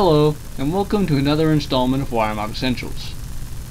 Hello, and welcome to another installment of Wiremod Essentials.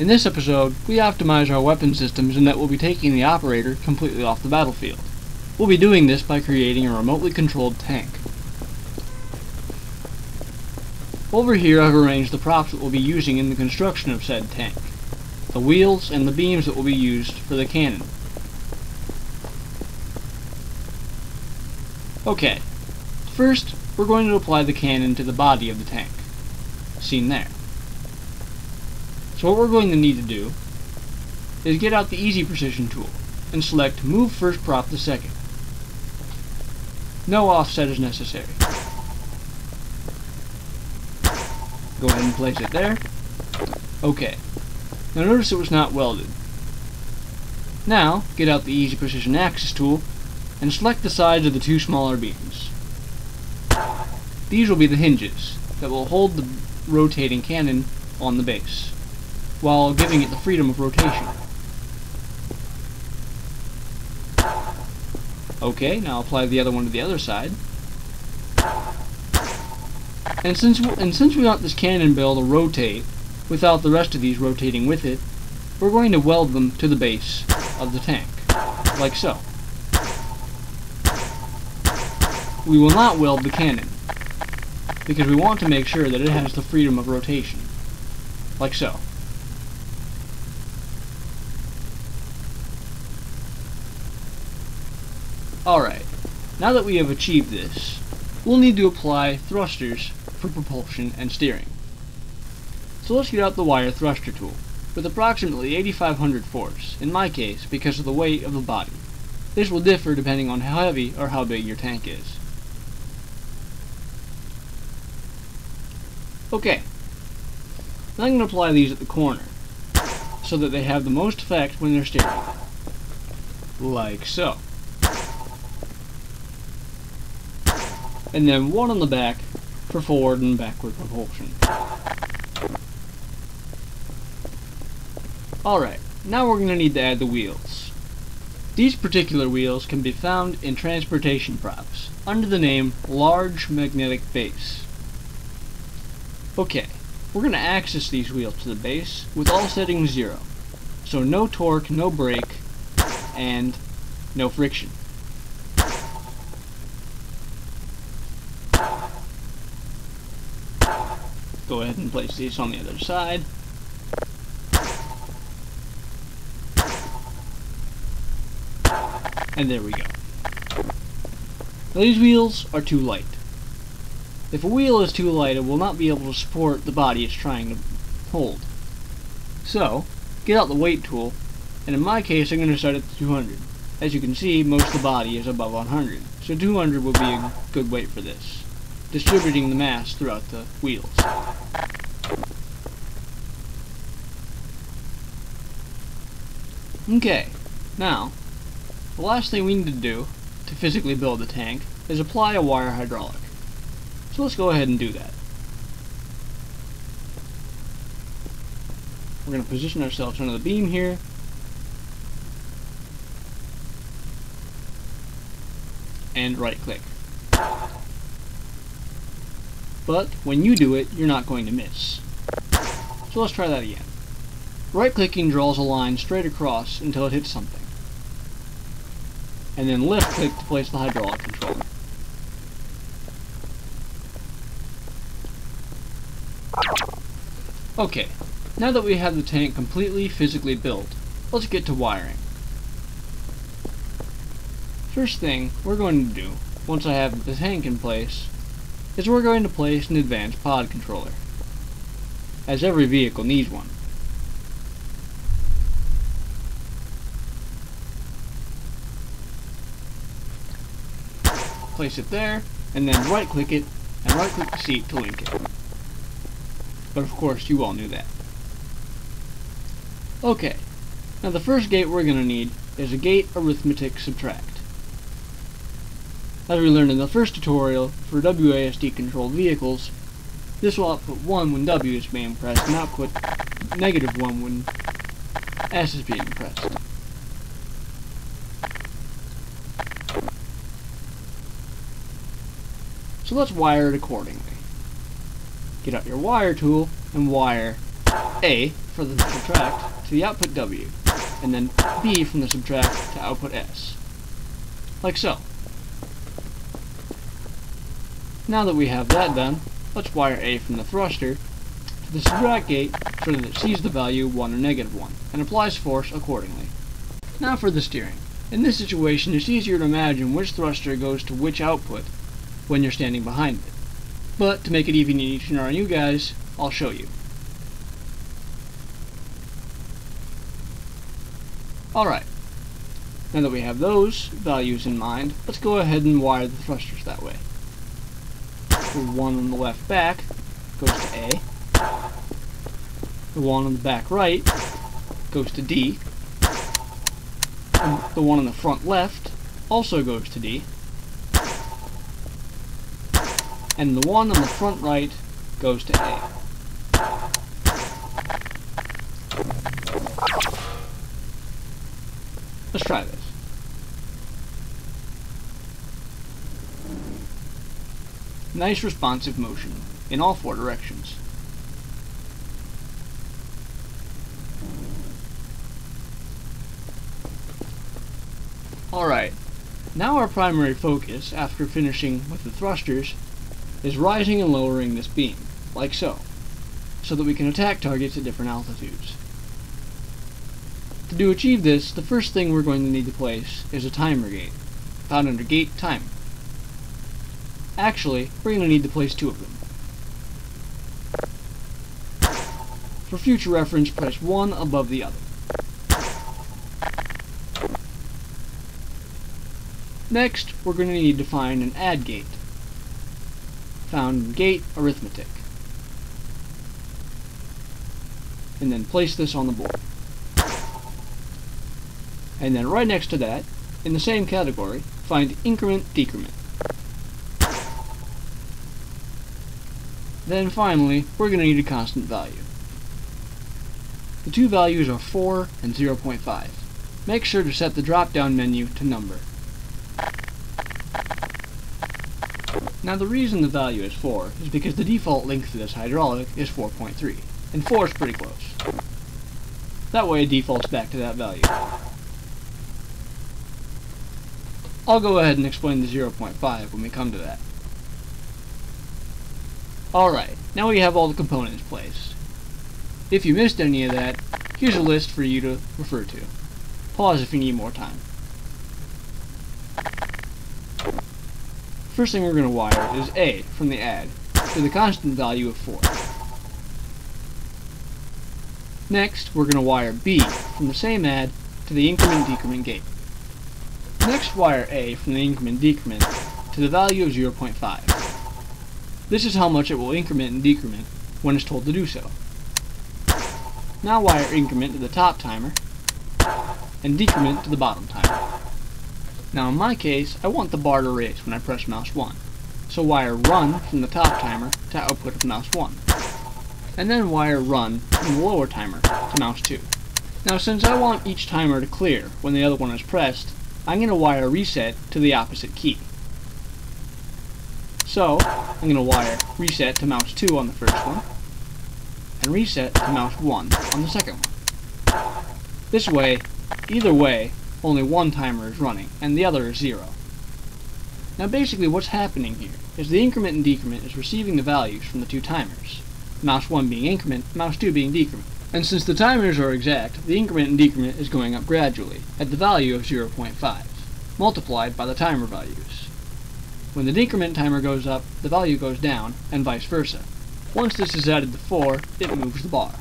In this episode, we optimize our weapon systems, and that we'll be taking the operator completely off the battlefield. We'll be doing this by creating a remotely controlled tank. Over here I've arranged the props that we'll be using in the construction of said tank, the wheels and the beams that will be used for the cannon. Okay, first we're going to apply the cannon to the body of the tank, seen there. So what we're going to need to do is get out the Easy Precision tool and select Move First Prop to Second. No offset is necessary. Go ahead and place it there. Okay. Now notice it was not welded. Now get out the Easy Precision Axis tool and select the sides of the two smaller beams. These will be the hinges that will hold the rotating cannon on the base, while giving it the freedom of rotation. Okay, now apply the other one to the other side. And since we want this cannon bell to rotate without the rest of these rotating with it, we're going to weld them to the base of the tank, like so. We will not weld the cannon, because we want to make sure that it has the freedom of rotation, like so. Alright, now that we have achieved this, we'll need to apply thrusters for propulsion and steering. So let's get out the wire thruster tool, with approximately 8,500 force, in my case because of the weight of the body. This will differ depending on how heavy or how big your tank is. Okay, now I'm going to apply these at the corner, so that they have the most effect when they're steering. Like so. And then one on the back for forward and backward propulsion. Alright, now we're going to need to add the wheels. These particular wheels can be found in transportation props, under the name Large Magnetic Base. Okay, we're going to access these wheels to the base with all settings 0. So no torque, no brake, and no friction. Go ahead and place these on the other side. And there we go. Now these wheels are too light. If a wheel is too light, it will not be able to support the body it's trying to hold. So, get out the weight tool, and in my case I'm going to set it to 200. As you can see, most of the body is above 100, so 200 will be a good weight for this, distributing the mass throughout the wheels. Okay, now, the last thing we need to do to physically build the tank is apply a wire hydraulic. So let's go ahead and do that. We're going to position ourselves under the beam here. And right click. But when you do it, you're not going to miss. So let's try that again. Right clicking draws a line straight across until it hits something. And then left click to place the hydraulic controller. Okay, now that we have the tank completely physically built, let's get to wiring. First thing we're going to do, once I have the tank in place, is we're going to place an advanced pod controller, as every vehicle needs one. Place it there, and then right click it, and right click the seat to link it. But of course you all knew that. Okay, now the first gate we're going to need is a gate arithmetic subtract. As we learned in the first tutorial, for WASD controlled vehicles, this will output 1 when W is being pressed and output negative 1 when S is being pressed. So let's wire it accordingly. Get out your wire tool and wire A for the subtract to the output W, and then B from the subtract to output S. Like so. Now that we have that done, let's wire A from the thruster to the subtract gate so that it sees the value 1 or negative 1, and applies force accordingly. Now for the steering. In this situation, it's easier to imagine which thruster goes to which output when you're standing behind it. But to make it even easier on you guys, I'll show you. Alright, now that we have those values in mind, let's go ahead and wire the thrusters that way. The one on the left back goes to A, the one on the back right goes to D, and the one on the front left also goes to D, and the one on the front right goes to A. Let's try this. Nice responsive motion in all four directions. Alright, now our primary focus, after finishing with the thrusters, is rising and lowering this beam, like so, so that we can attack targets at different altitudes. To achieve this, the first thing we're going to need to place is a timer gate, found under Gate Timer. Actually, we're going to need to place two of them. For future reference, press one above the other. Next, we're going to need to find an add gate, found in Gate Arithmetic, and then place this on the board. And then right next to that, in the same category, find Increment Decrement. Then finally, we're going to need a constant value. The two values are 4 and 0.5. Make sure to set the drop-down menu to number. Now the reason the value is 4 is because the default length for this hydraulic is 4.3, and 4 is pretty close. That way it defaults back to that value. I'll go ahead and explain the 0.5 when we come to that. Alright, now we have all the components placed. If you missed any of that, here's a list for you to refer to. Pause if you need more time. First thing we're going to wire is A from the add to the constant value of 4. Next, we're going to wire B from the same add to the increment decrement gate. Next, wire A from the increment decrement to the value of 0.5. This is how much it will increment and decrement when it's told to do so. Now wire increment to the top timer and decrement to the bottom timer. Now in my case, I want the bar to raise when I press mouse 1, so wire run from the top timer to output of mouse 1, and then wire run from the lower timer to mouse 2. Now since I want each timer to clear when the other one is pressed, I'm going to wire reset to the opposite key. So, I'm going to wire reset to mouse 2 on the first one, and reset to mouse 1 on the second one. This way, either way, only one timer is running, and the other is 0. Now basically what's happening here is the increment and decrement is receiving the values from the two timers, mouse 1 being increment, mouse 2 being decrement. And since the timers are exact, the increment and decrement is going up gradually, at the value of 0.5, multiplied by the timer values. When the decrement timer goes up, the value goes down, and vice versa. Once this is added to 4, it moves the bar.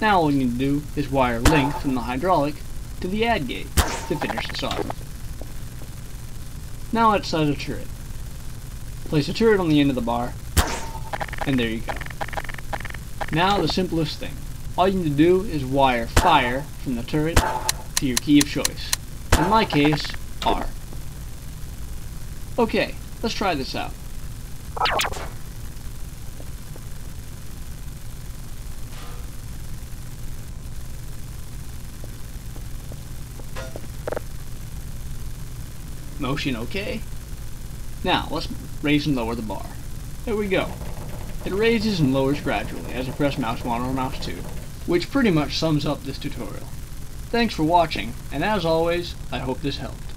Now all we need to do is wire length from the hydraulic to the add gate to finish this off. Now let's size a turret. Place a turret on the end of the bar, and there you go. Now the simplest thing. All you need to do is wire fire from the turret to your key of choice. In my case, R. Okay, let's try this out. Motion okay. Now, let's raise and lower the bar. There we go. It raises and lowers gradually as I press mouse 1 or mouse 2, which pretty much sums up this tutorial. Thanks for watching, and as always, I hope this helped.